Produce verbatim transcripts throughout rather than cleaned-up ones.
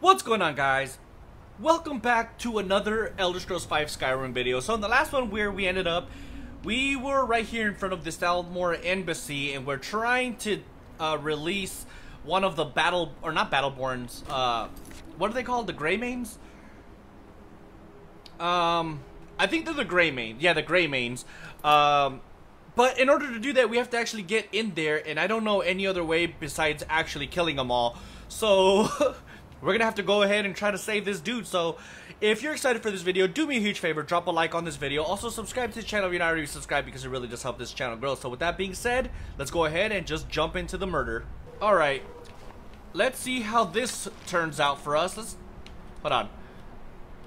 What's going on, guys? Welcome back to another Elder Scrolls Five Skyrim video. So in the last one where we ended up, we were right here in front of the Salmora Embassy, and we're trying to uh, release one of the battle, or not battleborns, uh, what are they called? The Greymanes? Um, I think they're the Greymanes. Yeah, the Greymanes. Um, but in order to do that, we have to actually get in there, and I don't know any other way besides actually killing them all. So... We're gonna have to go ahead and try to save this dude. So if you're excited for this video, do me a huge favor, drop a like on this video. Also subscribe to the channel if you're not already subscribed, because it really does help this channel grow. So with that being said, let's go ahead and just jump into the murder. Alright, let's see how this turns out for us. Let's hold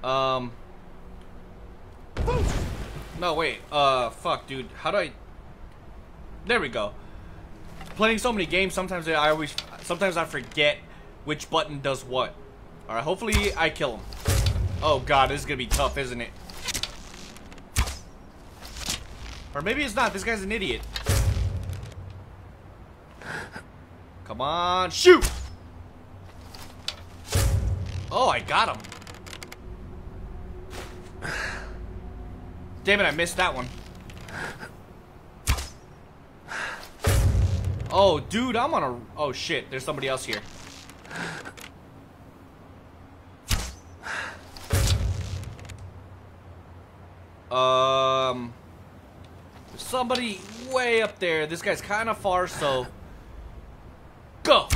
on. Um No wait, uh fuck dude, how do I there we go. Playing so many games, sometimes I always sometimes I forget which button does what. Alright, hopefully I kill him. Oh god, this is gonna be tough, isn't it? Or maybe it's not, this guy's an idiot. Come on, shoot! Oh, I got him. Damn it, I missed that one. Oh, dude, I'm on a... Oh shit, there's somebody else here. Um, there's somebody way up there. This guy's kind of far, so go.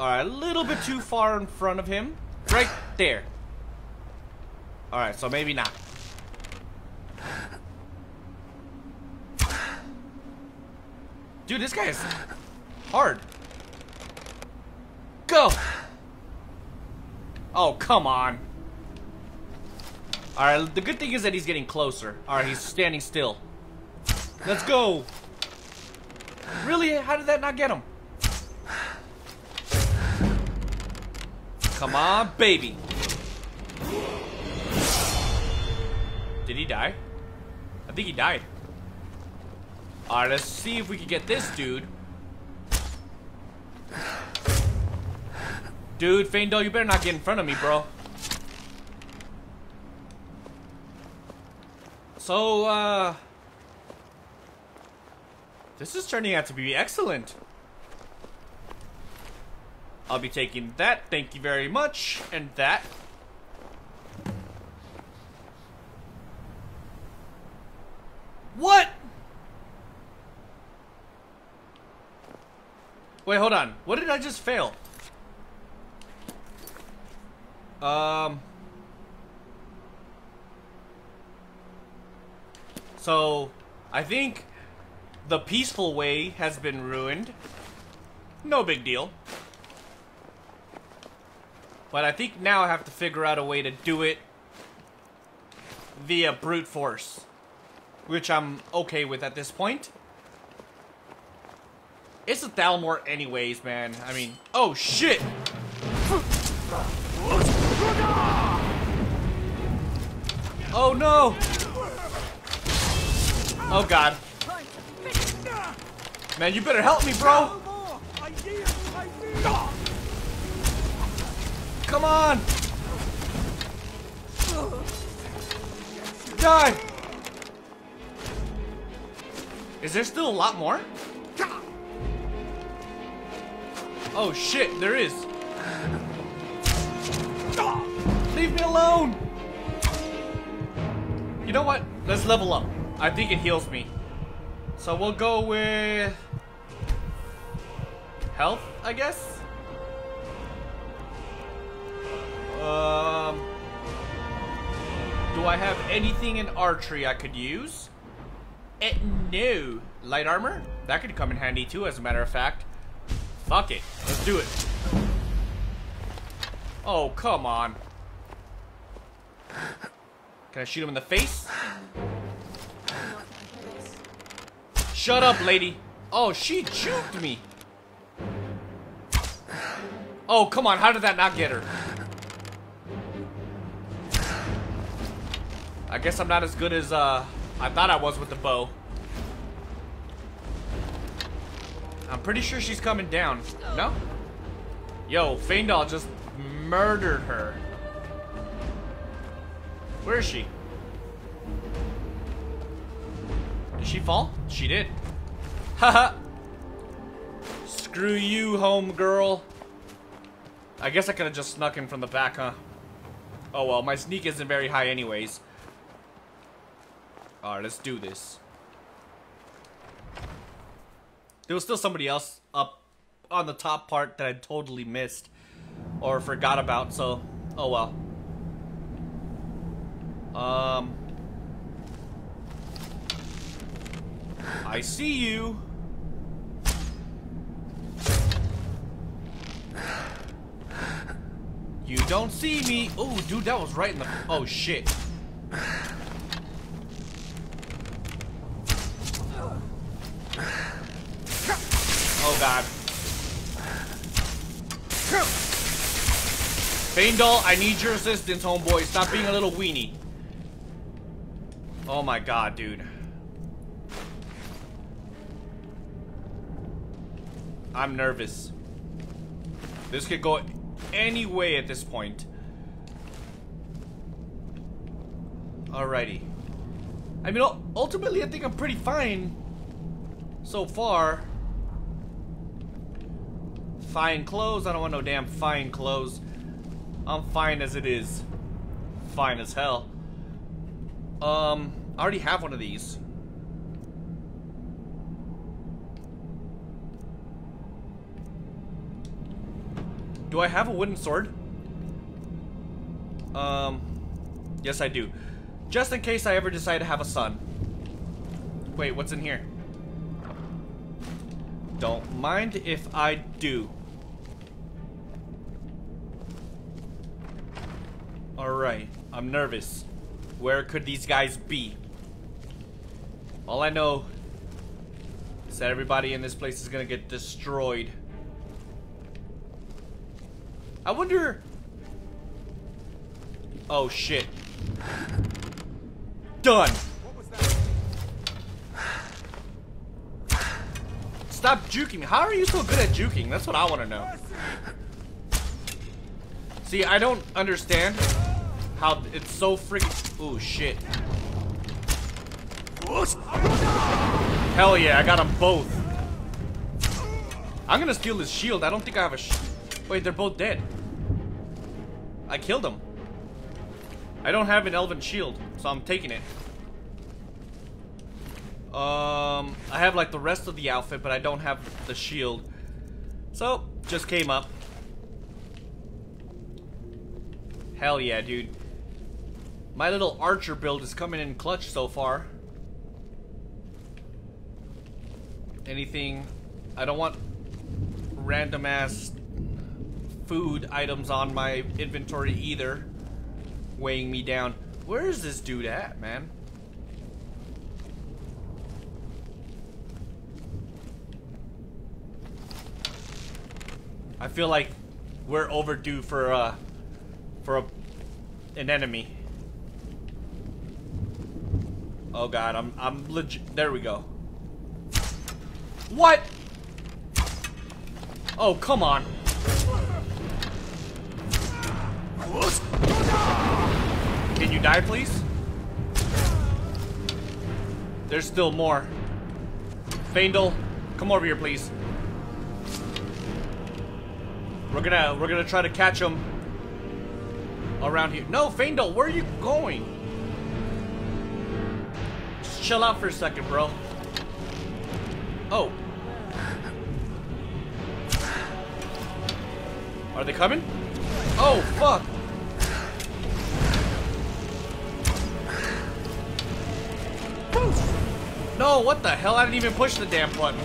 All right, a little bit too far in front of him, right there. All right, so maybe not. Dude, this guy is hard. Go. Oh, come on. Alright, the good thing is that he's getting closer. Alright, he's standing still. Let's go! Really? How did that not get him? Come on, baby! Did he die? I think he died. Alright, let's see if we can get this dude. Dude, Faendal, you better not get in front of me, bro. So, uh, this is turning out to be excellent. I'll be taking that, thank you very much, and that. What? Wait, hold on. What did I just fail? Um... So, I think the peaceful way has been ruined. No big deal. But I think now I have to figure out a way to do it via brute force, which I'm okay with at this point. It's a Thalmor anyways, man. I mean, oh shit! Oh no! Oh god. Man, you better help me, bro! Come on! Die! Is there still a lot more? Oh shit, there is! Leave me alone! You know what? Let's level up. I think it heals me. So we'll go with... health, I guess? Um, do I have anything in archery I could use? Eh, no. Light armor? That could come in handy too, as a matter of fact. Fuck it. Let's do it. Oh, come on. Can I shoot him in the face? Shut up, lady. Oh, she juked me. Oh, come on. How did that not get her? I guess I'm not as good as uh, I thought I was with the bow. I'm pretty sure she's coming down. No? Yo, Faendal just murdered her. Where is she? Did she fall? She did. Haha. Screw you, home girl. I guess I could have just snuck in from the back, huh? Oh well, my sneak isn't very high anyways. Alright, let's do this. There was still somebody else up on the top part that I totally missed or forgot about, so oh well. Um I see you. You don't see me. Oh, dude, that was right in the... Oh, shit. Oh, God. Faendal, I need your assistance, homeboy. Stop being a little weenie. Oh, my God, dude. I'm nervous. This could go... any way at this point. Alrighty. I mean, ultimately, I think I'm pretty fine so far. Fine clothes. I don't want no damn fine clothes. I'm fine as it is. Fine as hell. Um, I already have one of these. Do I have a wooden sword? Um, yes I do. Just in case I ever decide to have a son. Wait, what's in here? Don't mind if I do. Alright, I'm nervous. Where could these guys be? All I know is that everybody in this place is gonna get destroyed. I wonder... Oh, shit. Done. What was that? Stop juking me. How are you so good at juking? That's what I want to know. See, I don't understand how it's so freaking... Oh, shit. Hell yeah, I got them both. I'm going to steal this shield. I don't think I have a sh... Wait, they're both dead. I killed them. I don't have an elven shield, so I'm taking it. Um, I have like the rest of the outfit, but I don't have the shield. So, just came up. Hell yeah, dude. My little archer build is coming in clutch so far. Anything... I don't want random ass... food items on my inventory either, weighing me down. Where is this dude at, man? I feel like we're overdue for uh for a, an enemy. Oh god, I'm I'm legit. There we go. What? Oh come on. Can you die, please? There's still more. Faendal, come over here, please. We're gonna we're gonna try to catch him around here. No, Faendal, where are you going? Just chill out for a second, bro. Oh, are they coming? Oh fuck! No, what the hell? I didn't even push the damn button.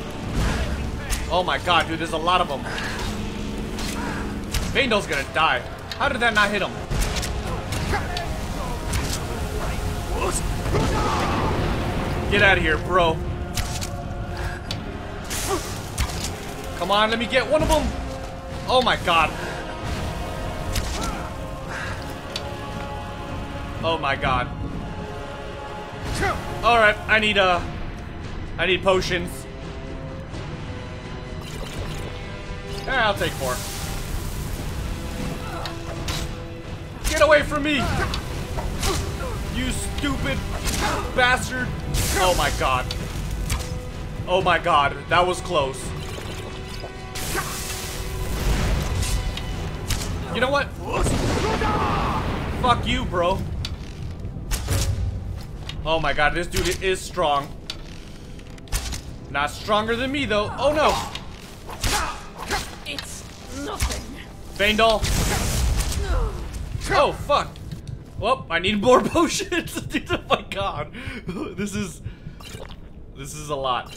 Oh my god, dude, there's a lot of them. Faendal's gonna die. How did that not hit him? Get out of here, bro. Come on, let me get one of them. Oh my god. Oh my god. Alright, I need, uh, I need potions. Eh, I'll take four. Get away from me! You stupid bastard! Oh my god. Oh my god, that was close. You know what? Fuck you, bro. Oh my god, this dude is strong. Not stronger than me, though. Oh no! It's nothing. Faendal. Oh fuck. Well, I need more potions. Dude, oh my god. This is... This is a lot.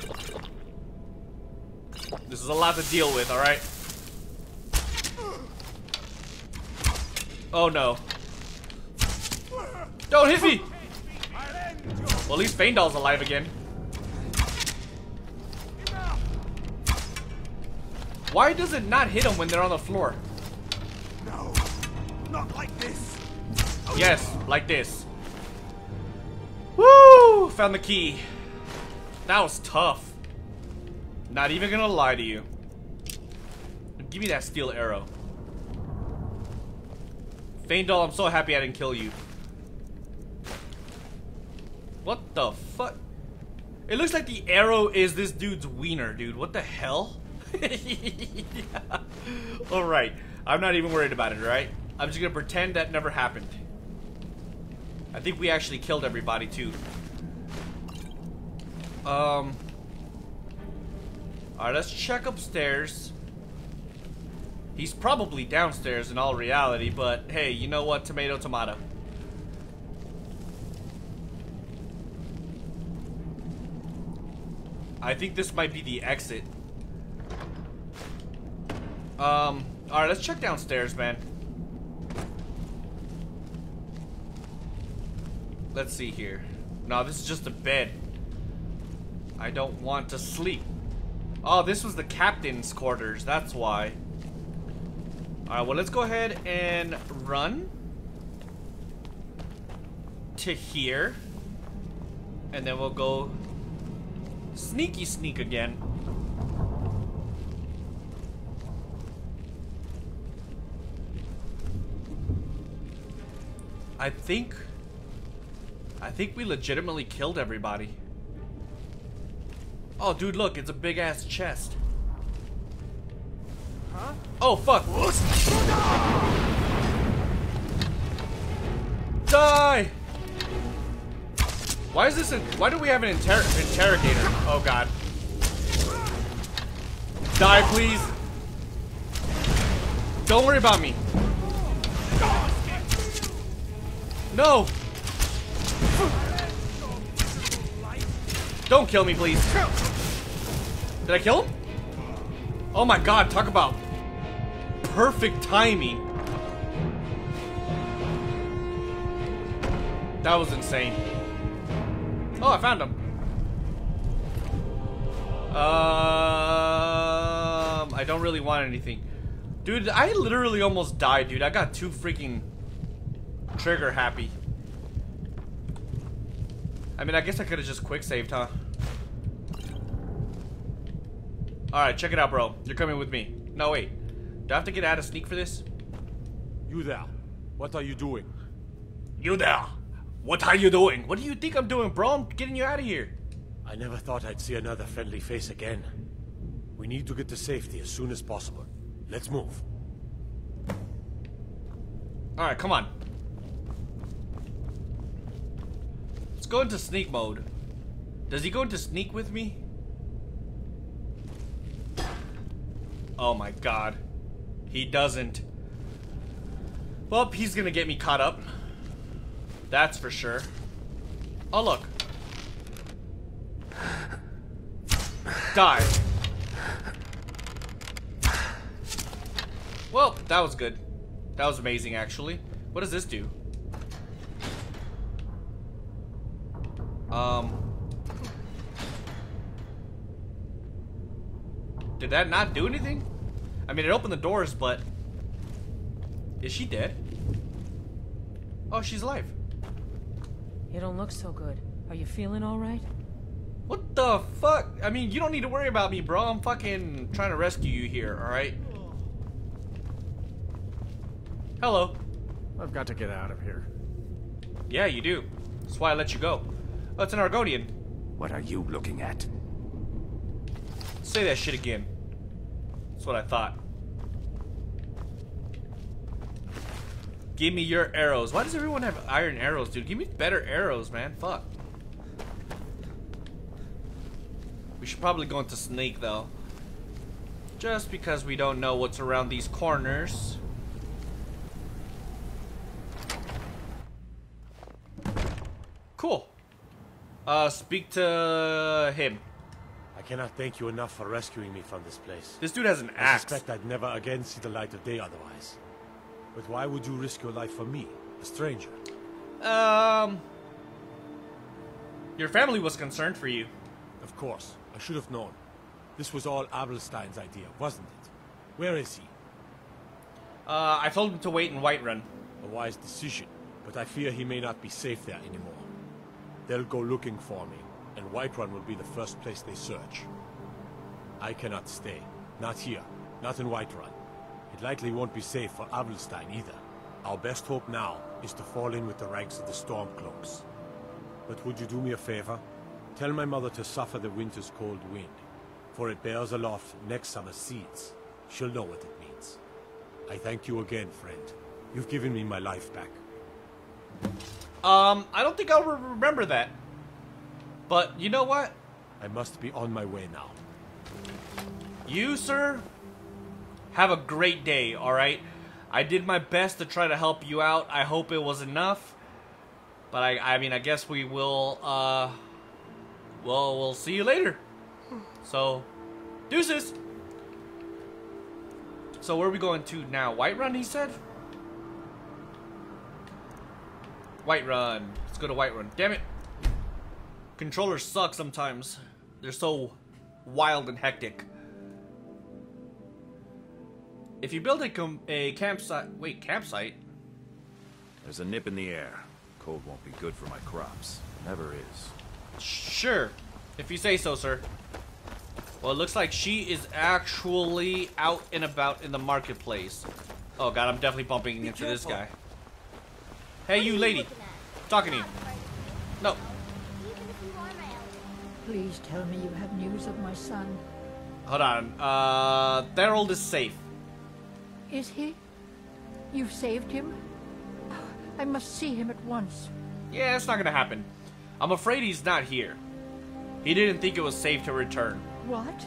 This is a lot to deal with, alright? Oh no. Don't hit me! Well, at least Faendal's alive again. Why does it not hit them when they're on the floor? No, not like this. Oh, yes, like this. Woo! Found the key. That was tough. Not even gonna lie to you. Give me that steel arrow. Faendal, I'm so happy I didn't kill you. What the fuck? It looks like the arrow is this dude's wiener, dude. What the hell? Yeah. Alright. I'm not even worried about it, right? I'm just gonna pretend that never happened. I think we actually killed everybody, too. Um. Alright, let's check upstairs. He's probably downstairs in all reality, but hey, you know what? Tomato, tomato. I think this might be the exit. Um, alright, let's check downstairs, man. Let's see here. No, this is just a bed. I don't want to sleep. Oh, this was the captain's quarters, that's why. Alright, well, let's go ahead and run to here. And then we'll go sneaky sneak again. I think... I think we legitimately killed everybody. Oh, dude, look. It's a big-ass chest. Huh? Oh, fuck. Die! Why is this a... Why do we have an inter interrogator? Oh, God. Die, please. Don't worry about me. No! Don't kill me, please. Did I kill him? Oh my god, talk about perfect timing. That was insane. Oh, I found him. Um, I don't really want anything. Dude, I literally almost died, dude. I got too freaking... trigger happy. I mean, I guess I could have just quick saved, huh? Alright, check it out, bro. You're coming with me. No, wait. Do I have to get out of sneak for this? You there. What are you doing? You there. What are you doing? What do you think I'm doing, bro? I'm getting you out of here. I never thought I'd see another friendly face again. We need to get to safety as soon as possible. Let's move. Alright, come on. Go into sneak mode. Does he go into sneak with me? Oh my god. He doesn't. Well, he's gonna get me caught up. That's for sure. Oh, look. Die. Well, that was good. That was amazing, actually. What does this do? Um, did that not do anything? I mean, it opened the doors, but is she dead? Oh, she's alive. You don't look so good. Are you feeling all right? What the fuck? I mean, you don't need to worry about me, bro. I'm fucking trying to rescue you here, all right? Hello. I've got to get out of here. Yeah, you do. That's why I let you go. Oh, it's an Argonian. What are you looking at? Say that shit again. That's what I thought. Give me your arrows. Why does everyone have iron arrows, dude? Give me better arrows, man. Fuck. We should probably go into sneak, though. Just because we don't know what's around these corners. Cool. Uh, speak to him. I cannot thank you enough for rescuing me from this place. This dude has an axe. I suspect I'd never again see the light of day otherwise. But why would you risk your life for me, a stranger? Um... Your family was concerned for you. Of course. I should have known. This was all Abelstein's idea, wasn't it? Where is he? Uh, I told him to wait in Whiterun. A wise decision, but I fear he may not be safe there anymore. They'll go looking for me, and Whiterun will be the first place they search. I cannot stay. Not here. Not in Whiterun. It likely won't be safe for Abelstein either. Our best hope now is to fall in with the ranks of the Stormcloaks. But would you do me a favor? Tell my mother to suffer the winter's cold wind, for it bears aloft next summer's seeds. She'll know what it means. I thank you again, friend. You've given me my life back. Um, I don't think I'll re remember that. But, you know what? I must be on my way now. You, sir? Have a great day, alright? I did my best to try to help you out. I hope it was enough. But I, I mean, I guess we will, uh... well, we'll see you later. So, deuces! So where are we going to now? Whiterun, he said? Whiterun. Let's go to Whiterun. Damn it! Controllers suck sometimes. They're so wild and hectic. If you build a, com a campsite... Wait, campsite? There's a nip in the air. Cold won't be good for my crops. Never is. Sure. If you say so, sir. Well, it looks like she is actually out and about in the marketplace. Oh, God, I'm definitely bumping into this guy. Hey, you lady. I'm talking to you. No. Please tell me you have news of my son. Hold on. Uh, Therald is safe. Is he? You've saved him? I must see him at once. Yeah, it's not gonna happen. I'm afraid he's not here. He didn't think it was safe to return. What?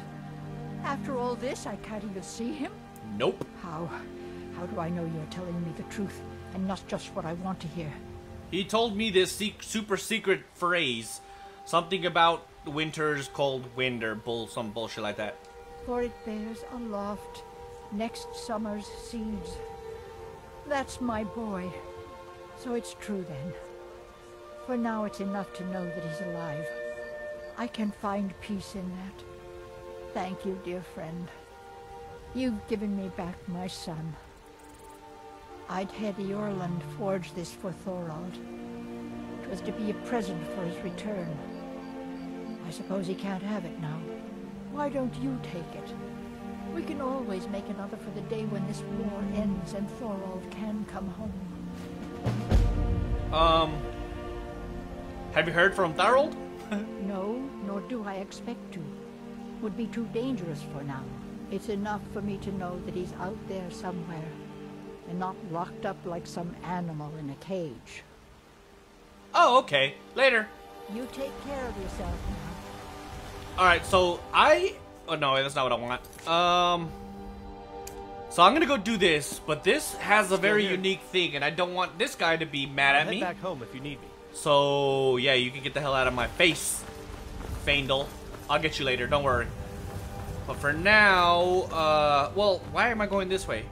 After all this, I can't even see him? Nope. How? How do I know you're telling me the truth and not just what I want to hear? He told me this se super secret phrase. Something about winter's cold wind or bull some bullshit like that. For it bears aloft next summer's seeds. That's my boy. So it's true then. For now it's enough to know that he's alive. I can find peace in that. Thank you, dear friend. You've given me back my son. I'd had Jorland forge this for Thorald. It was to be a present for his return. I suppose he can't have it now. Why don't you take it? We can always make another for the day when this war ends and Thorald can come home. Um... Have you heard from Thorald? No, nor do I expect to. Would be too dangerous for now. It's enough for me to know that he's out there somewhere, and not locked up like some animal in a cage. Oh, okay. Later. You take care of yourself now. Alright, so I... Oh, no, that's not what I want. Um, so I'm gonna go do this, but this has a very unique thing, and I don't want this guy to be mad at me. Head back home if you need me. So, yeah, you can get the hell out of my face, Faendal. I'll get you later, don't worry. But for now, uh, well, why am I going this way?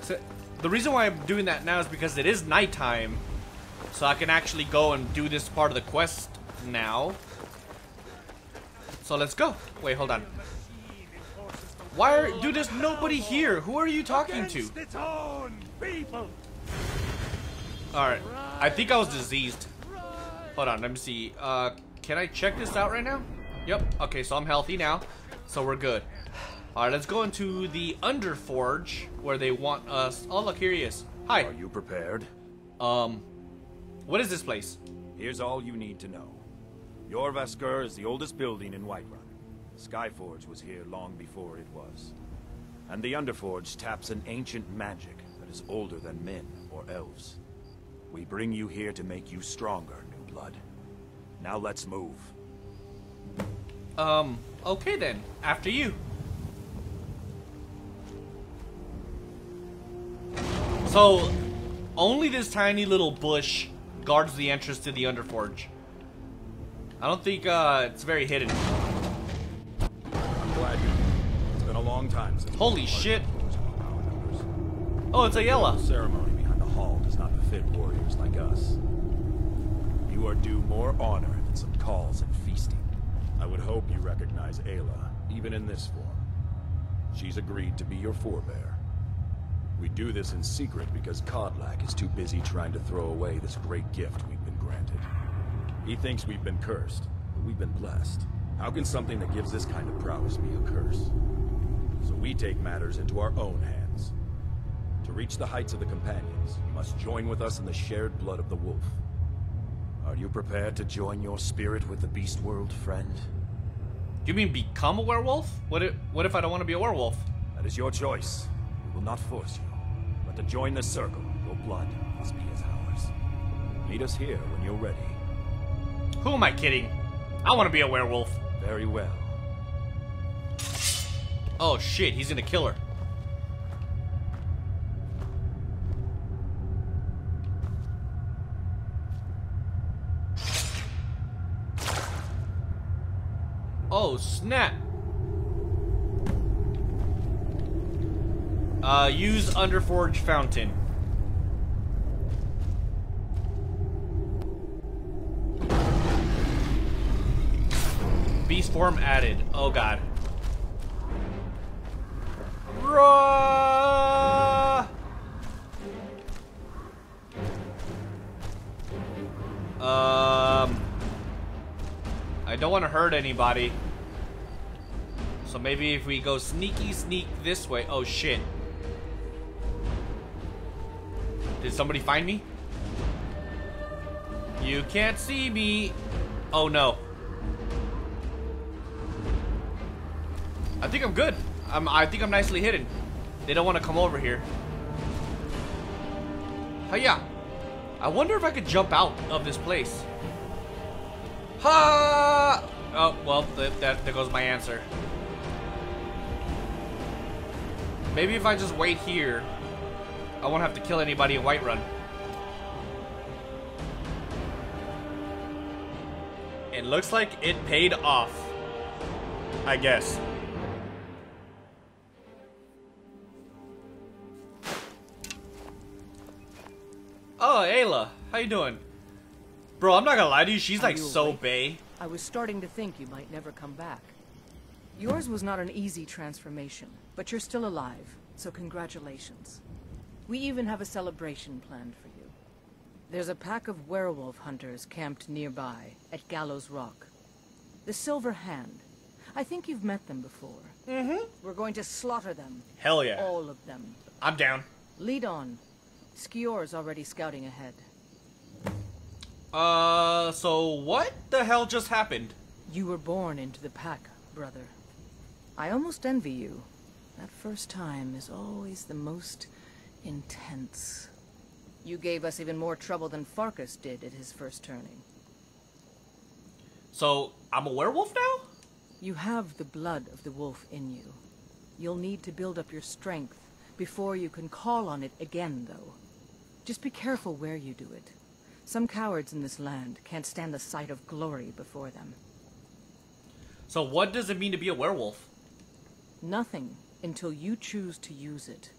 So, the reason why I'm doing that now is because it is nighttime, so I can actually go and do this part of the quest now. So let's go. Wait, hold on. Why are... Dude, there's nobody here. Who are you talking to? Alright. I think I was diseased. Hold on, let me see. Uh, can I check this out right now? Yep. Okay, so I'm healthy now. So we're good. Alright, let's go into the Underforge, where they want us... Oh, look, here he is. Hi. Are you prepared? Um, what is this place? Here's all you need to know. Jorrvaskr is the oldest building in Whiterun. Skyforge was here long before it was. And the Underforge taps an ancient magic that is older than men or elves. We bring you here to make you stronger, new blood. Now let's move. Um, okay then. After you. So, only this tiny little bush guards the entrance to the Underforge. I don't think uh, it's very hidden. I'm glad you did. It's been a long time since... Holy shit! Oh, it's Aela! The ceremony behind the hall does not befit warriors like us. You are due more honor than some calls and feasting. I would hope you recognize Aela, even in this form. She's agreed to be your forebear. We do this in secret because Kodlak is too busy trying to throw away this great gift we've been granted. He thinks we've been cursed, but we've been blessed. How can something that gives this kind of prowess be a curse? So we take matters into our own hands. To reach the heights of the companions, you must join with us in the shared blood of the wolf. Are you prepared to join your spirit with the beast world, friend? Do you mean become a werewolf? What if, what if I don't want to be a werewolf? That is your choice. We will not force you. But to join this circle, your blood must be as ours. Meet us here when you're ready. Who am I kidding? I want to be a werewolf. Very well. Oh shit, he's gonna kill her. Oh snap. Uh, use Underforge Fountain. Beast form added. Oh god. Roar! Um, I don't want to hurt anybody. So maybe if we go sneaky sneak this way. Oh shit. Did somebody find me? You can't see me. Oh no. I think I'm good. I'm, I think I'm nicely hidden. They don't want to come over here. Hiya. I wonder if I could jump out of this place. Ha! Oh, well, th that, there goes my answer. Maybe if I just wait here, I won't have to kill anybody in Whiterun. It looks like it paid off. I guess. Oh, Aela, how you doing? Bro, I'm not gonna lie to you, she's like so bae. I was starting to think you might never come back. Yours was not an easy transformation, but you're still alive, so congratulations. We even have a celebration planned for you. There's a pack of werewolf hunters camped nearby, at Gallows Rock. The Silver Hand. I think you've met them before. Mm-hmm. We're going to slaughter them. Hell yeah. All of them. I'm down. Lead on. Skior's already scouting ahead. Uh, so what the hell just happened? You were born into the pack, brother. I almost envy you. That first time is always the most intense. You gave us even more trouble than Farkas did at his first turning. So, I'm a werewolf now? You have the blood of the wolf in you. You'll need to build up your strength before you can call on it again, though. Just be careful where you do it. Some cowards in this land can't stand the sight of glory before them. So what does it mean to be a werewolf? Nothing, until you choose to use it.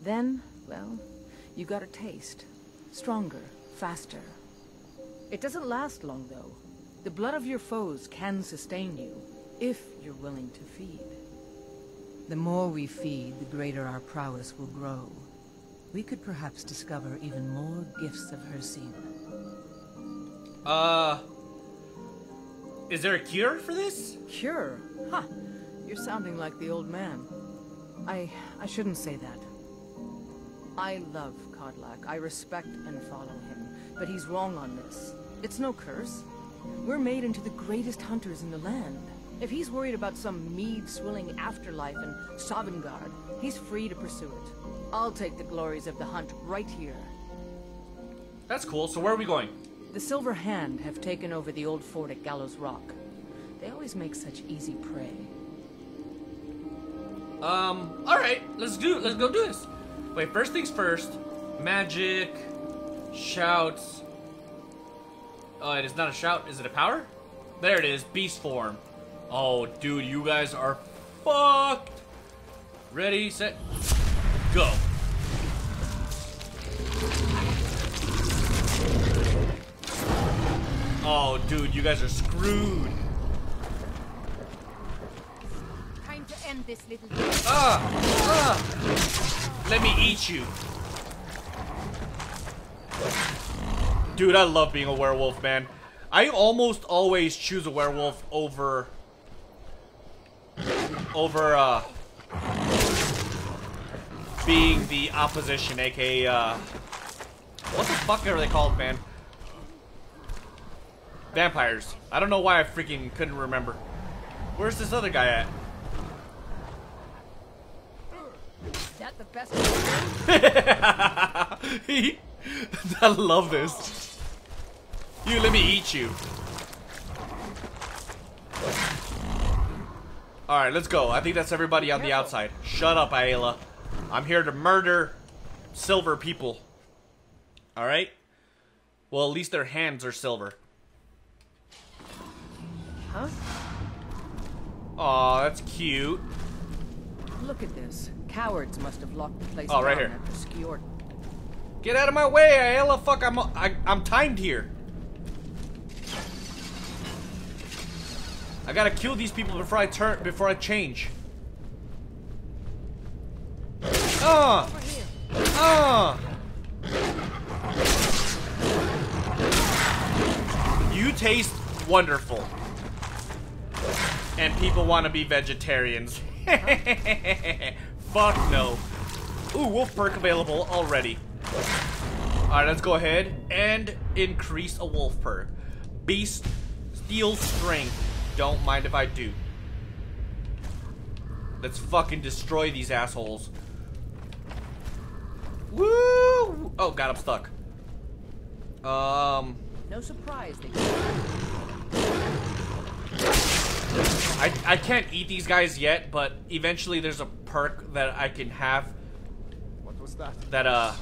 Then, well, you got a taste. Stronger, faster. It doesn't last long, though. The blood of your foes can sustain you, if you're willing to feed. The more we feed, the greater our prowess will grow. We could perhaps discover even more gifts of Hircine. Uh... Is there a cure for this? Cure? Ha! Huh. You're sounding like the old man. I... I shouldn't say that. I love Kodlak. I respect and follow him, but he's wrong on this. It's no curse. We're made into the greatest hunters in the land. If he's worried about some mead-swilling afterlife in Sovngarde, he's free to pursue it. I'll take the glories of the hunt right here. That's cool. So where are we going? The Silver Hand have taken over the old fort at Gallows Rock. They always make such easy prey. Um, alright, let's do let's go do this. Wait, first things first. Magic shouts. Oh, it is not a shout, is it a power? There it is, beast form. Oh dude, you guys are fucked. Ready, set, go. Oh dude, you guys are screwed. This little ah, ah. Let me eat you. Dude, I love being a werewolf, man. I almost always choose a werewolf over over uh being the opposition, aka uh what the fuck are they called, man? Vampires. I don't know why I freaking couldn't remember. Where's this other guy at? Is that the best? I love this. You let me eat you. All right, let's go. I think that's everybody on the outside. Shut up, Aela. I'm here to murder silver people. All right. Well, at least their hands are silver. Huh? Aw, that's cute. Look at this. Cowards must have locked the place oh, down right here. After Skiort. Get out of my way, Aela! Fuck, I'm I, I'm timed here. I gotta kill these people before I turn before I change. Ah, ah. You taste wonderful, and people want to be vegetarians. Fuck no. Ooh, wolf perk available already. Alright, let's go ahead and increase a wolf perk. Beast steel strength. Don't mind if I do. Let's fucking destroy these assholes. Woo! Oh god, I'm stuck. Um No surprise they I, I can't eat these guys yet, but eventually there's a perk that I can have what was that? that uh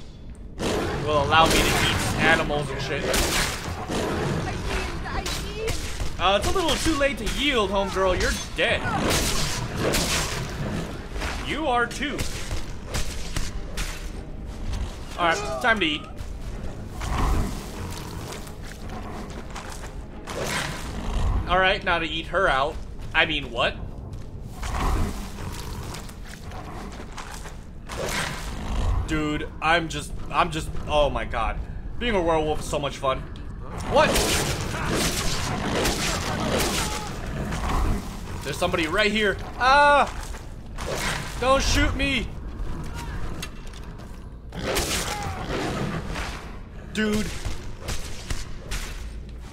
will allow me to eat animals and shit. Uh, it's a little too late to yield, homegirl. You're dead. You are too. Alright, time to eat. Alright, now to eat her out. I mean, what? Dude, I'm just, I'm just, oh my god. Being a werewolf is so much fun. What? There's somebody right here. Ah! Don't shoot me! Dude.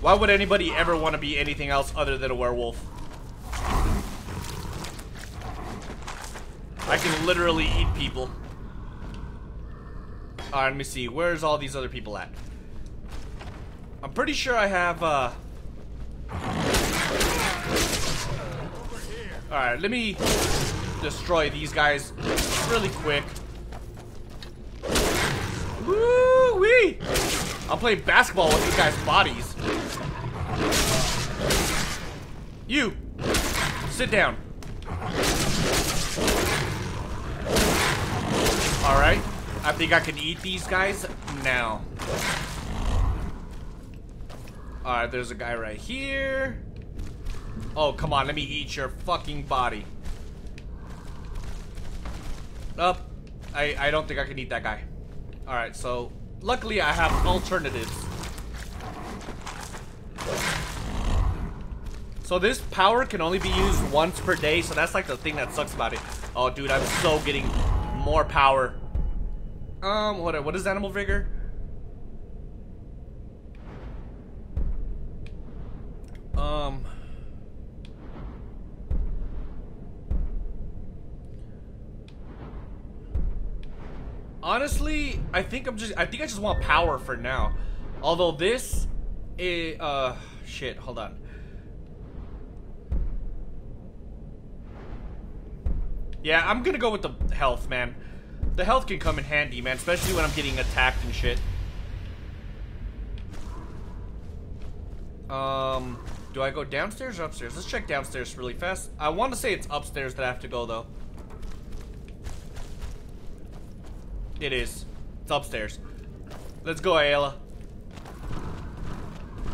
Why would anybody ever want to be anything else other than a werewolf? I can literally eat people. Alright, let me see. Where's all these other people at? I'm pretty sure I have, uh... Alright, let me destroy these guys really quick. Woo-wee! I'm playing basketball with these guys' bodies. You! Sit down. Alright, I think I can eat these guys now. Alright, there's a guy right here. Oh, come on, let me eat your fucking body. Up. Oh, I, I don't think I can eat that guy. Alright, so luckily I have alternatives. So this power can only be used once per day, so that's like the thing that sucks about it. Oh, dude, I'm so getting... more power. Um, hold on, what is animal vigor? Um... Honestly, I think I'm just, I think I just want power for now. Although this, it, uh, shit, hold on. Yeah, I'm gonna go with the health, man. The health can come in handy, man, especially when I'm getting attacked and shit. Um, do I go downstairs or upstairs? Let's check downstairs really fast. I want to say it's upstairs that I have to go, though. It is. It's upstairs. Let's go, Aela.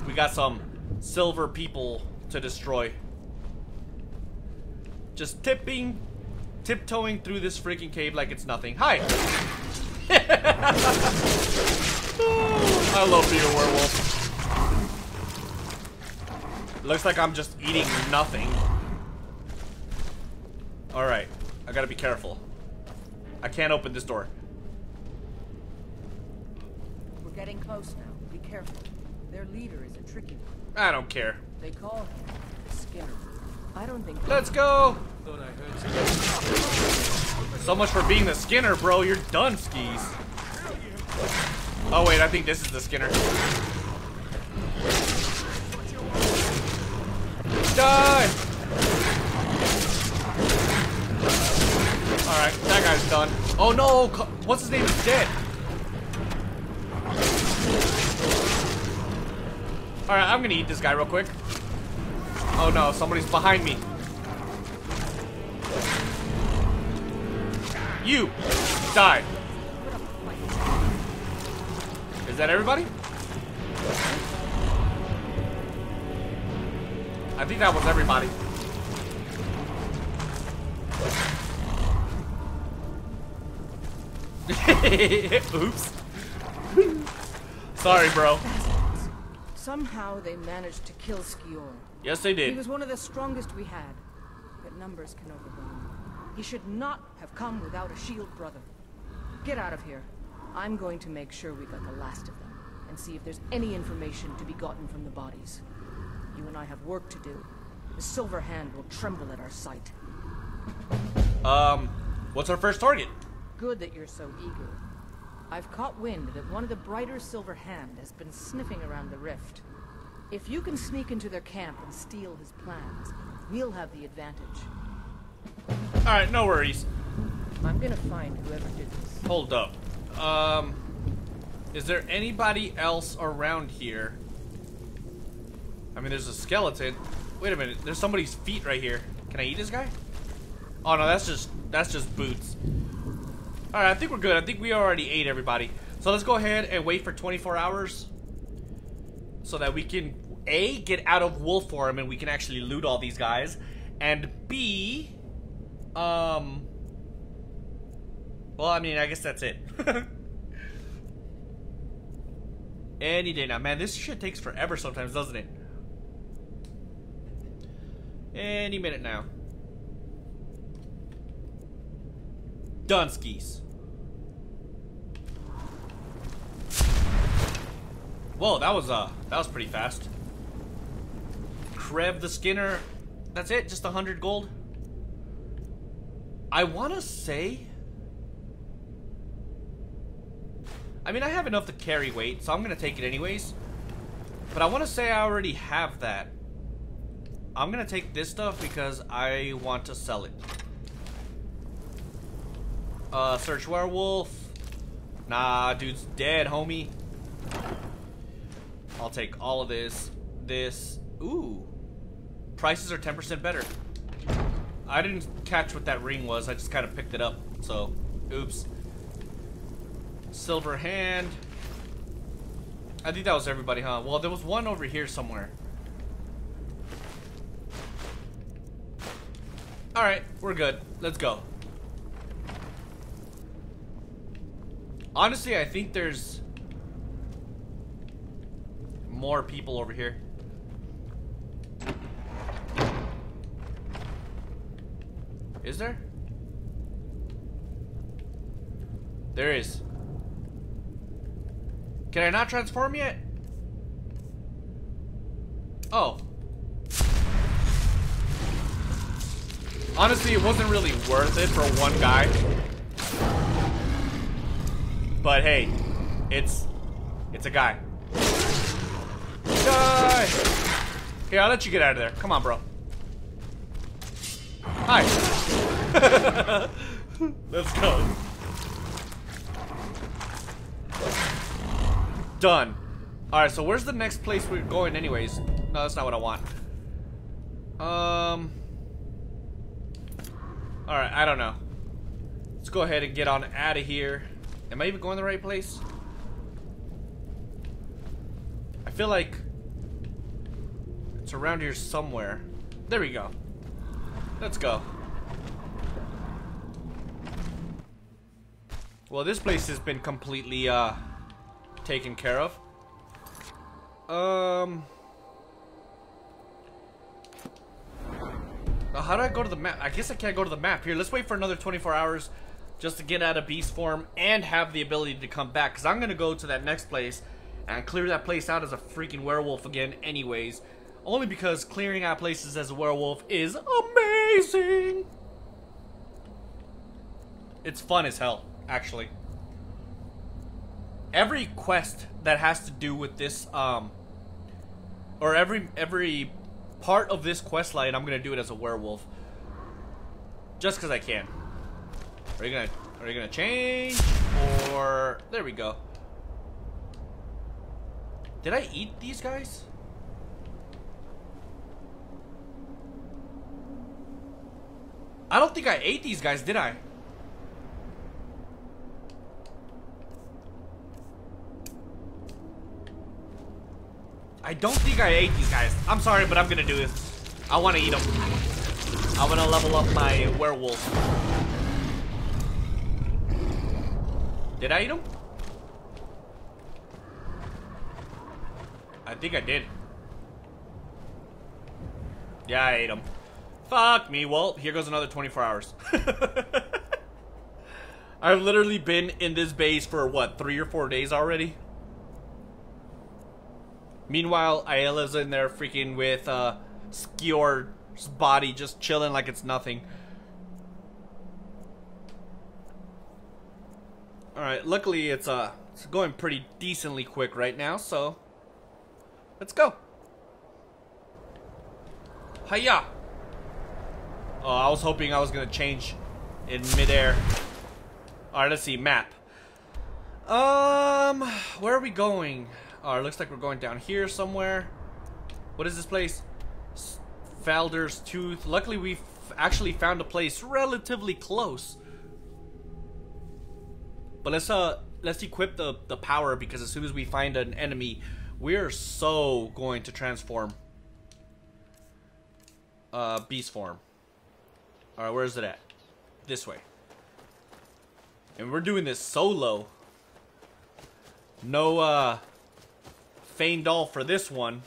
We got some silver people to destroy. Just tipping, tiptoeing through this freaking cave like it's nothing. Hi! Oh, I love being a werewolf. Looks like I'm just eating nothing. Alright. I gotta be careful. I can't open this door. Getting close now. Be careful. Their leader is a tricky one. I don't care. They call him the Skinner. I don't think. Let's go. Thought I heard. So much for being the Skinner, bro. You're done skis. Oh wait, I think this is the Skinner. Die. All right, that guy's done. Oh no, what's his name is dead. Alright, I'm gonna eat this guy real quick. Oh no, somebody's behind me. You! Die! Is that everybody? I think that was everybody. Oops. Sorry, bro. Somehow they managed to kill Skior. Yes, they did. He was one of the strongest we had, but numbers can overwhelm. He should not have come without a shield brother. Get out of here. I'm going to make sure we got the last of them, and see if there's any information to be gotten from the bodies. You and I have work to do. The Silver Hand will tremble at our sight. Um, what's our first target? Good that you're so eager. I've caught wind that one of the brighter Silver Hand has been sniffing around the rift. If you can sneak into their camp and steal his plans, we'll have the advantage. Alright, no worries. I'm gonna find whoever did this. Hold up. Um, is there anybody else around here? I mean, there's a skeleton. Wait a minute, there's somebody's feet right here. Can I eat this guy? Oh no, that's just, that's just boots. Alright, I think we're good. I think we already ate everybody. So let's go ahead and wait for twenty-four hours so that we can, A, get out of wolf form and we can actually loot all these guys, and B, um, well, I mean, I guess that's it. Any day now. Man, this shit takes forever sometimes, doesn't it? Any minute now. Dunskies. Whoa, that was uh, that was pretty fast. Krev the Skinner. That's it, just a hundred gold. I wanna say. I mean, I have enough to carry weight, so I'm gonna take it anyways. But I wanna say I already have that. I'm gonna take this stuff because I want to sell it. Uh, search werewolf. Nah, dude's dead, homie. I'll take all of this. This. Ooh. Prices are ten percent better. I didn't catch what that ring was. I just kind of picked it up. So, oops. Silver Hand. I think that was everybody, huh? Well, there was one over here somewhere. Alright, we're good. Let's go. Honestly, I think there's more people over here. Is there? There is. Can I not transform yet? Oh. Honestly, it wasn't really worth it for one guy. But hey, it's it's a guy. Die! Here, I'll let you get out of there. Come on, bro. Hi. Let's go. Done. Alright, so where's the next place we're going anyways? No, that's not what I want. Um... Alright, I don't know. Let's go ahead and get on out of here. Am I even going the right place? I feel like it's around here somewhere. There we go. Let's go. Well, this place has been completely, uh... taken care of. Um... How do I go to the map? I guess I can't go to the map. Here, let's wait for another twenty-four hours just to get out of beast form and have the ability to come back. Because I'm going to go to that next place and clear that place out as a freaking werewolf again anyways. Only because clearing out places as a werewolf is amazing. It's fun as hell, actually. Every quest that has to do with this, um, or every, every... part of this quest line, I'm gonna do it as a werewolf, just because I can. Are you gonna, are you gonna change? Or there we go. Did I eat these guys? I don't think I ate these guys, did I? I don't think I ate these guys. I'm sorry, but I'm gonna do this. I want to eat them. I want to level up my werewolf. Did I eat them? I think I did. Yeah, I ate them. Fuck me. Well, here goes another twenty-four hours. I've literally been in this base for, what, three or four days already? Meanwhile, Aela's in there freaking with uh, Skior's body just chilling like it's nothing. Alright, luckily it's, uh, it's going pretty decently quick right now, so let's go. Hiya! Oh, I was hoping I was going to change in midair. Alright, let's see. Map. Um, where are we going? Alright, looks like we're going down here somewhere. What is this place? Falder's Tooth. Luckily, we've actually found a place relatively close. But let's uh, let's equip the the power, because as soon as we find an enemy, we're so going to transform. Uh, beast form. Alright, where is it at? This way. And we're doing this solo. No, uh... Faendal for this one.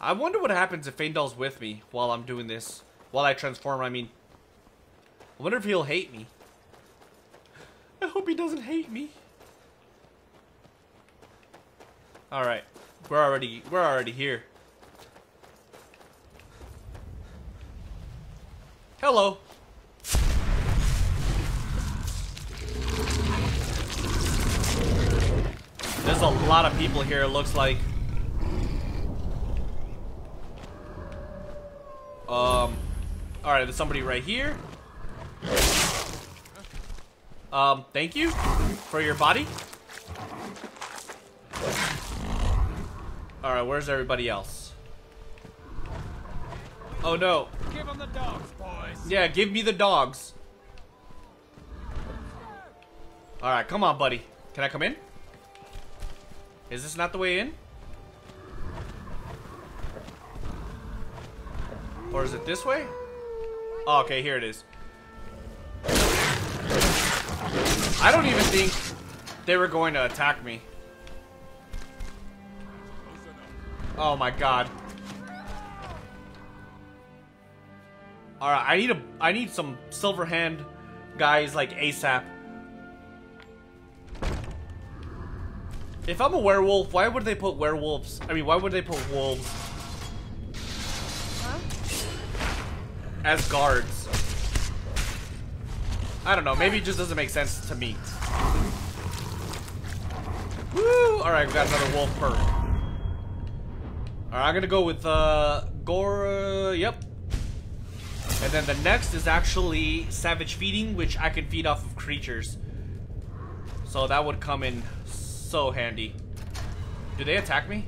I wonder what happens if Faendal's with me while I'm doing this. While I transform, I mean. I wonder if he'll hate me. I hope he doesn't hate me. Alright. We're already we're already here. Hello. There's a lot of people here, it looks like. Um, alright, there's somebody right here. Um, thank you for your body. Alright, where's everybody else? Oh no. Give them the dogs, boys. Yeah, give me the dogs. Alright, come on, buddy. Can I come in? Is this not the way in? Or is it this way? Oh, okay, here it is. I don't even think they were going to attack me. Oh my god. Alright, I need a I need some Silver Hand guys like ASAP. If I'm a werewolf, why would they put werewolves? I mean, why would they put wolves huh? as guards? I don't know. Maybe it just doesn't make sense to me. Woo! All right, we got another wolf perk. All right, I'm gonna go with uh, Gora. Yep. And then the next is actually Savage Feeding, which I can feed off of creatures. So that would come in so handy. Do they attack me?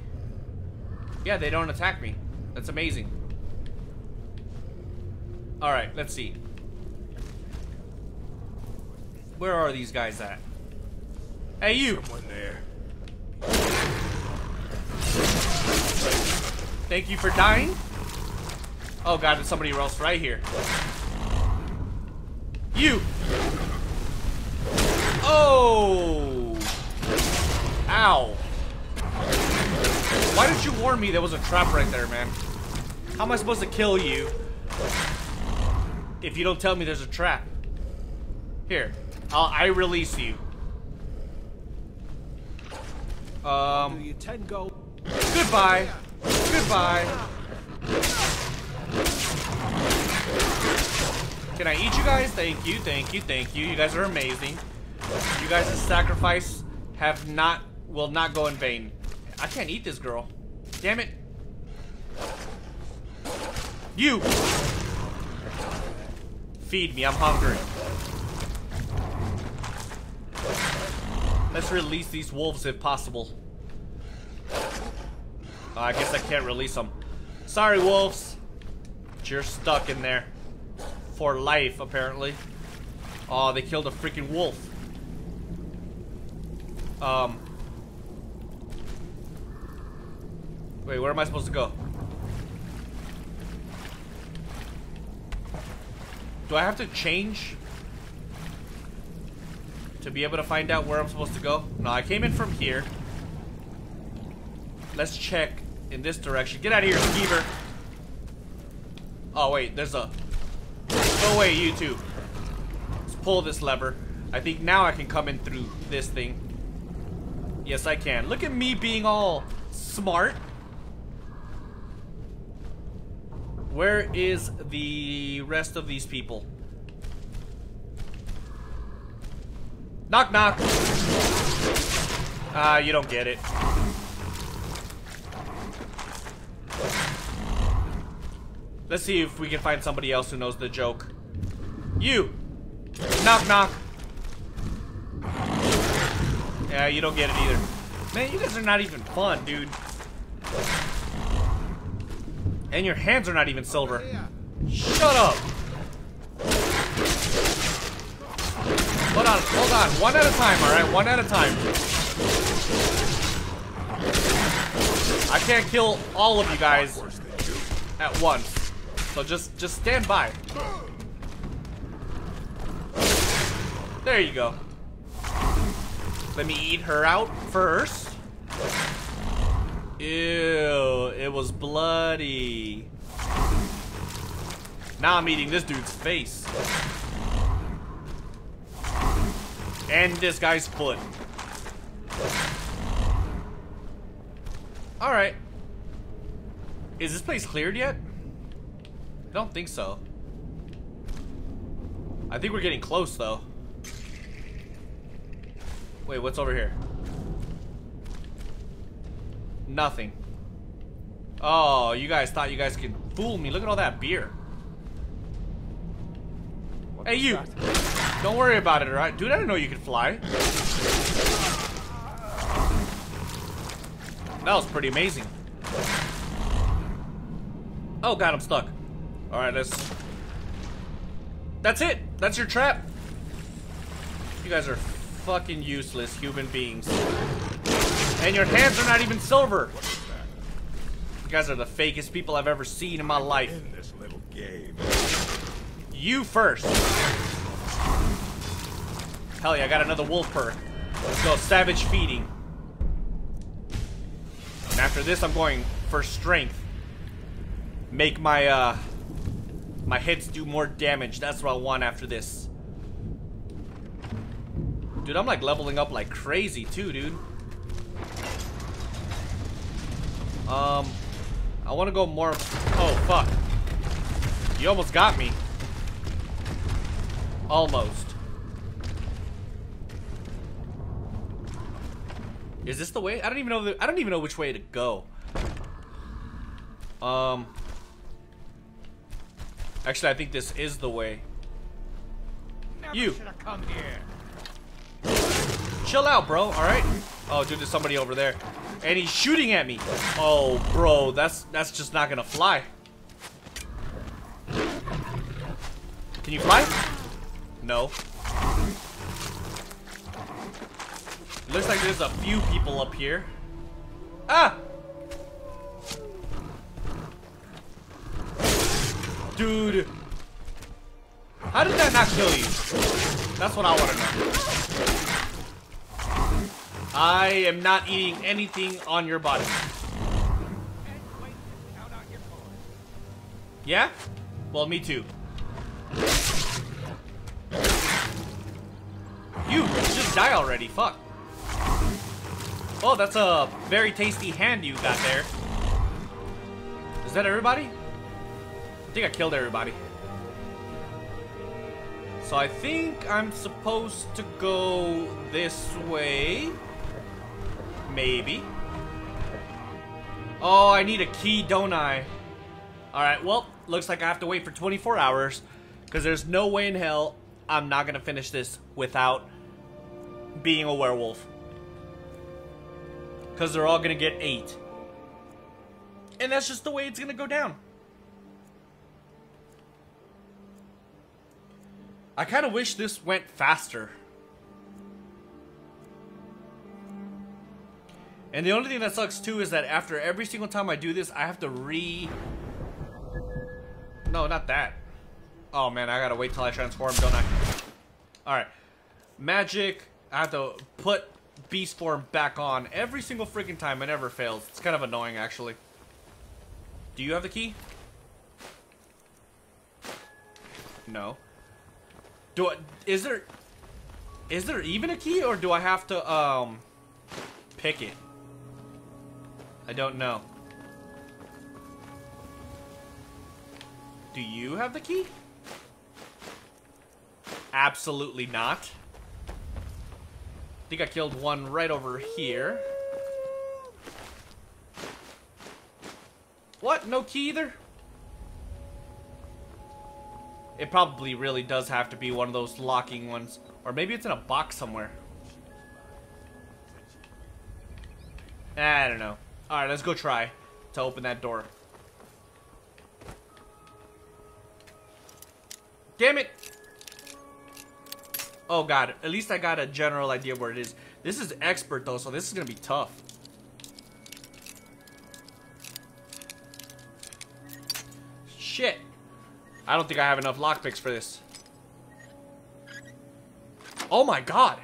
Yeah, they don't attack me. That's amazing. Alright, let's see. Where are these guys at? Hey, you! Someone there. Thank you for dying. Oh god, there's somebody else right here. You! Oh! Ow! Why didn't you warn me there was a trap right there, man? How am I supposed to kill you if you don't tell me there's a trap? Here, I'll, I release you. Um. Goodbye. Goodbye. Can I eat you guys? Thank you, thank you, thank you. You guys are amazing. You guys' sacrifice have not, will not go in vain. I can't eat this girl. Damn it. You! Feed me, I'm hungry. Let's release these wolves if possible. Uh, I guess I can't release them. Sorry, wolves. But you're stuck in there. For life, apparently. Oh, they killed a freaking wolf. Um. Wait, where am I supposed to go? Do I have to change to be able to find out where I'm supposed to go? No, I came in from here. Let's check in this direction. Get out of here, Skeever. Oh, wait, there's a... Go away, you two. Let's pull this lever. I think now I can come in through this thing. Yes, I can. Look at me being all smart. Where is the rest of these people? Knock, knock. Ah, uh, you don't get it. Let's see if we can find somebody else who knows the joke. You! Knock, knock. Yeah, you don't get it either. Man, you guys are not even fun, dude. And your hands are not even silver. Shut up! Hold on, hold on. One at a time, alright? One at a time. I can't kill all of you guys at once. So just, just stand by. There you go. Let me eat her out first. Ew, it was bloody. Now I'm eating this dude's face. And this guy's foot. Alright. Is this place cleared yet? I don't think so. I think we're getting close though. Wait, what's over here? Nothing. Oh, you guys thought you guys could fool me. Look at all that beer. What hey, you! That? Don't worry about it, alright? Dude, I didn't know you could fly. That was pretty amazing. Oh god, I'm stuck. Alright, let's... That's it! That's your trap! You guys are fucking useless human beings. And your hands are not even silver! You guys are the fakest people I've ever seen in my life. In this little game. You first! Hell yeah, I got another wolf perk. Let's go, Savage Feeding. And after this, I'm going for strength. Make my, uh... my hits do more damage. That's what I want after this. Dude, I'm like leveling up like crazy too, dude. Um, I want to go more. Oh, fuck. You almost got me. Almost. Is this the way? I don't even know. The, I don't even know which way to go. Um. Actually, I think this is the way. Never you. Should've come here. Chill out, bro. All right. Oh, dude, there's somebody over there, and he's shooting at me. Oh, bro, that's that's just not gonna fly. Can you fly? No. Looks like there's a few people up here. Ah! Dude. How did that not kill you? That's what I want to know. I am not eating anything on your body. Yeah? Well, me too. You just die already, fuck. Oh, that's a very tasty hand you got there. Is that everybody? I think I killed everybody. So I think I'm supposed to go this way. Maybe. Oh, I need a key, don't I? Alright, well, looks like I have to wait for twenty-four hours. Because there's no way in hell I'm not going to finish this without being a werewolf. Because they're all going to get eight. And that's just the way it's going to go down. I kind of wish this went faster. And the only thing that sucks too is that after every single time I do this, I have to re... No, not that. Oh man, I got to wait till I transform, don't I? Alright. Magic. I have to put... Beast form back on every single freaking time. It never fails. It's kind of annoying, actually. Do you have the key? No. Do I, is there is there even a key, or do I have to um pick it? I don't know. Do you have the key? Absolutely not. I think I killed one right over here. What? No key either? It probably really does have to be one of those locking ones. Or maybe it's in a box somewhere. I don't know. Alright, let's go try to open that door. Damn it! Oh god, at least I got a general idea where it is. This is expert though, so this is gonna be tough. Shit. I don't think I have enough lockpicks for this. Oh my god.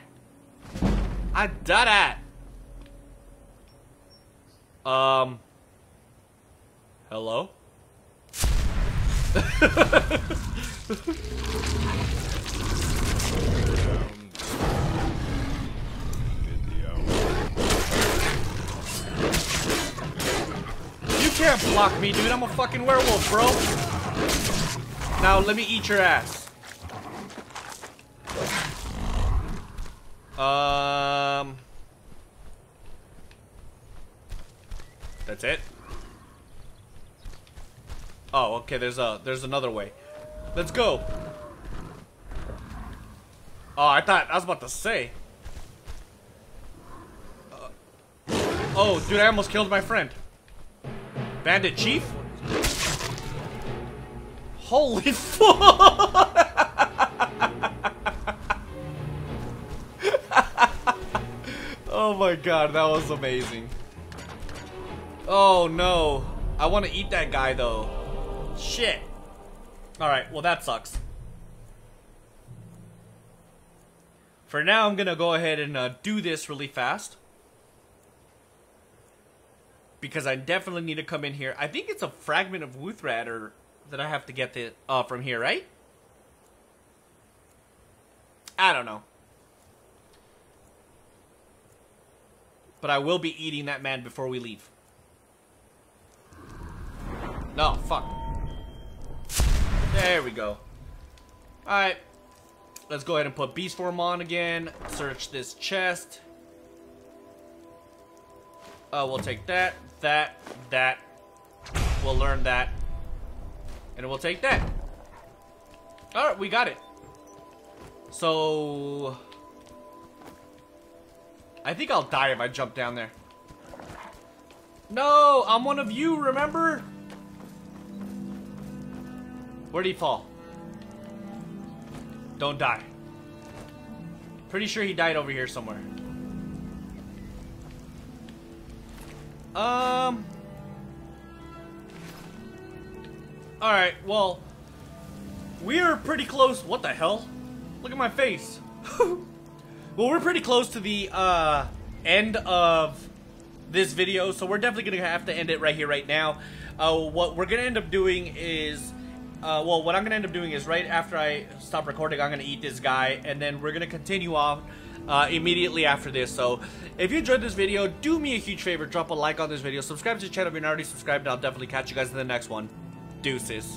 I done it. Um. Hello? You can't block me, dude. I'm a fucking werewolf, bro. Now, let me eat your ass. Um... That's it? Oh, okay. There's a, there's another way. Let's go. Oh, I thought... I was about to say. Uh, oh, dude. I almost killed my friend. Bandit Chief? Holy fuck! Oh my god, that was amazing. Oh no. I want to eat that guy though. Shit. Alright, well that sucks. For now, I'm gonna go ahead and uh, do this really fast. Because I definitely need to come in here. I think it's a fragment of Wuthrad or that I have to get the, uh, from here, right? I don't know. But I will be eating that man before we leave. No, fuck. There we go. Alright. Let's go ahead and put beast form on again. Search this chest. Uh, we'll take that, that, that. We'll learn that. And we'll take that. Alright, we got it. So... I think I'll die if I jump down there. No, I'm one of you, remember? Where'd he fall? Don't die. Pretty sure he died over here somewhere. Um... Alright, well... We're pretty close. What the hell? Look at my face. Well, we're pretty close to the uh, end of this video, so we're definitely going to have to end it right here, right now. Uh, what we're going to end up doing is... Uh, well, what I'm going to end up doing is right after I stop recording, I'm going to eat this guy, and then we're going to continue on uh, immediately after this. So, if you enjoyed this video, do me a huge favor. Drop a like on this video. Subscribe to the channel if you're not already subscribed, and I'll definitely catch you guys in the next one. Deuces.